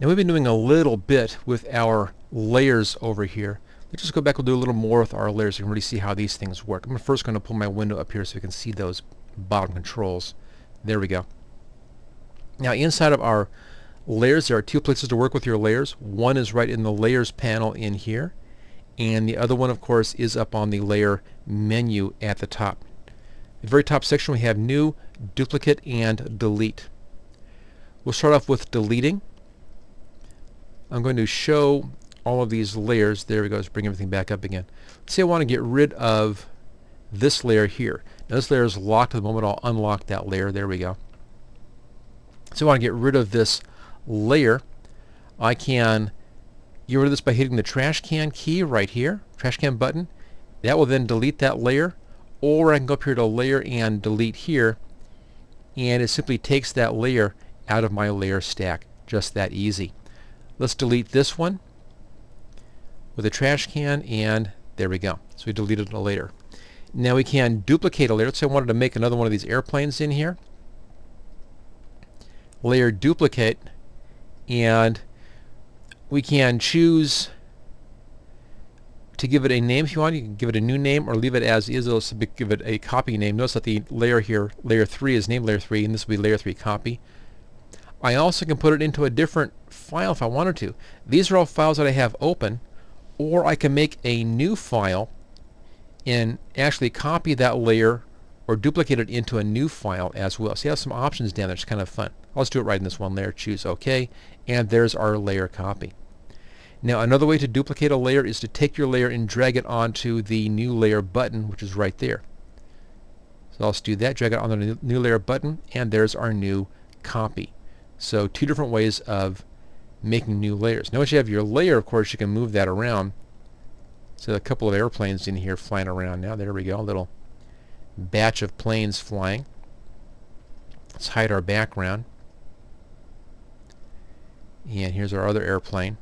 Now we've been doing a little bit with our layers over here. Let's just go back, we'll do a little more with our layers so you can really see how these things work. I'm first going to pull my window up here so you can see those bottom controls. There we go. Now inside of our layers, there are two places to work with your layers. One is right in the layers panel in here, and the other one of course is up on the layer menu at the top. The very top section we have new, duplicate, and delete. We'll start off with deleting. I'm going to show all of these layers. There we go, let's bring everything back up again. Let's say I want to get rid of this layer here. Now this layer is locked at the moment. I'll unlock that layer. There we go. So I want to get rid of this layer. I can get rid of this by hitting the trash can key right here, trash can button. That will then delete that layer, or I can go up here to layer and delete here, and it simply takes that layer out of my layer stack. Just that easy. Let's delete this one with a trash can, and there we go. So we deleted a layer. Now we can duplicate a layer. Let's say I wanted to make another one of these airplanes in here. Layer duplicate, and we can choose to give it a name if you want. You can give it a new name or leave it as is. It'll give it a copy name. Notice that the layer here, layer 3, is named layer 3, and this will be layer 3 copy. I also can put it into a different file if I wanted to. These are all files that I have open, or I can make a new file and actually copy that layer or duplicate it into a new file as well. So you have some options down there. It's kind of fun. Let's do it right in this one layer. Choose OK, and there's our layer copy. Now another way to duplicate a layer is to take your layer and drag it onto the new layer button, which is right there. So let's do that. Drag it on the new layer button, and there's our new copy. So two different ways of making new layers. Now once you have your layer, of course, you can move that around. So a couple of airplanes in here flying around now. There we go. A little batch of planes flying. Let's hide our background. And here's our other airplane.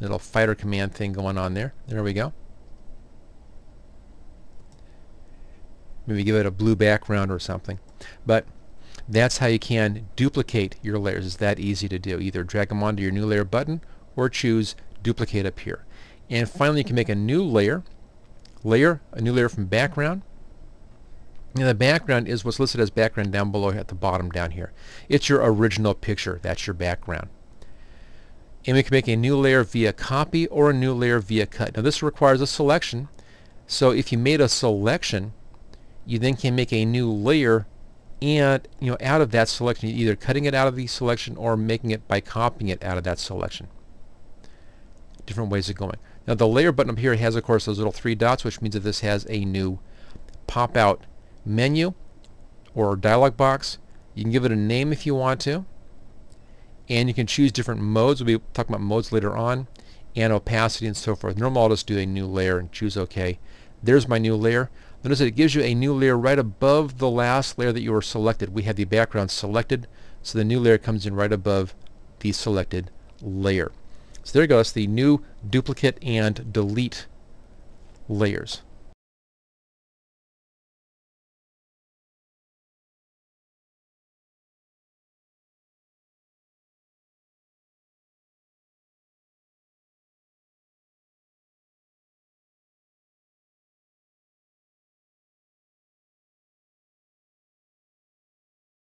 Little fighter command thing going on there. There we go. Maybe give it a blue background or something. But that's how you can duplicate your layers. It's that easy to do. Either drag them onto your new layer button or choose duplicate up here. And finally, you can make a new layer, a new layer from background. And the background is what's listed as background down below at the bottom down here. It's your original picture. That's your background. And we can make a new layer via copy or a new layer via cut. Now this requires a selection. So if you made a selection, you then can make a new layer, and you know, out of that selection, you're either cutting it out of the selection or making it by copying it out of that selection. Different ways of going. Now the layer button up here has, of course, those little three dots, which means that this has a new pop-out menu or dialog box. You can give it a name if you want to, and you can choose different modes. We'll be talking about modes later on, and opacity and so forth. Normally I'll just do a new layer and choose OK. There's my new layer. Notice that it gives you a new layer right above the last layer that you were selected. We have the background selected, so the new layer comes in right above the selected layer. So there you go, that's the new, duplicate, and delete layers.